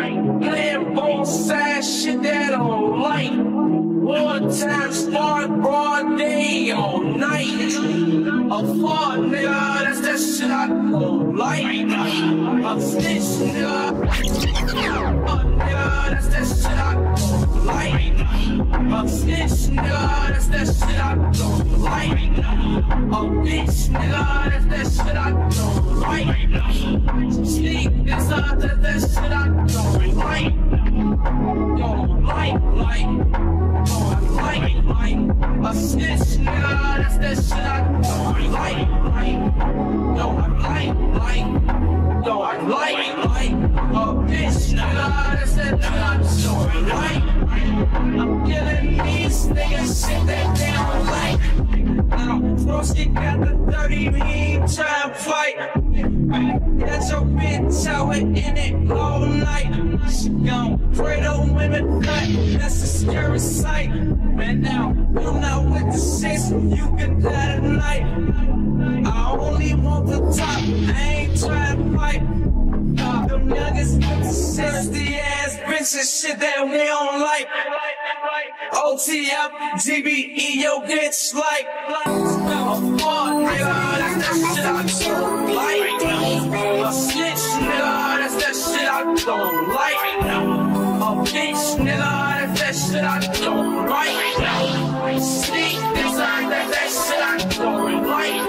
right. Playing both sides, shit that I don't like. Wartime start, broad day, all night. A fuck nigga, that's that shit I don't like. A snitch nigga, that's that shit I don't like. A snitch nigga, that's that shit I don't like. A bitch nigga, that's that shit I don't like. Sneak this up, that's that shit I don't like. Don't like. Oh, I like a snitch, nigga, that's that shit I don't like. No, I like, no, I like, a bitch, nigga, that's that shit I don't like. I'm killing these niggas, shit that they don't like. Frosty got the 30, we ain't trying to fight. That's your bitch, how it in it all night. She gon' pray to women, that's a scary sight. And now, you know what to say, so you can die tonight. I only want the top, I ain't trying to fight. Them youngest bitches, nasty ass bitches, shit that we don't like. OTF, GBE, yo, bitch, like. I'm a fuck, nigga, that's that shit I don't like. A snitch, nigga, that's that shit I don't like. A bitch, nigga, that's that shit I don't like. Sneak this on, that's that shit I don't like.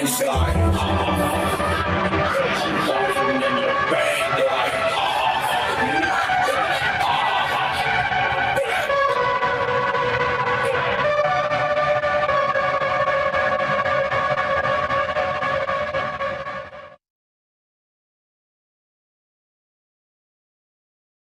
It's like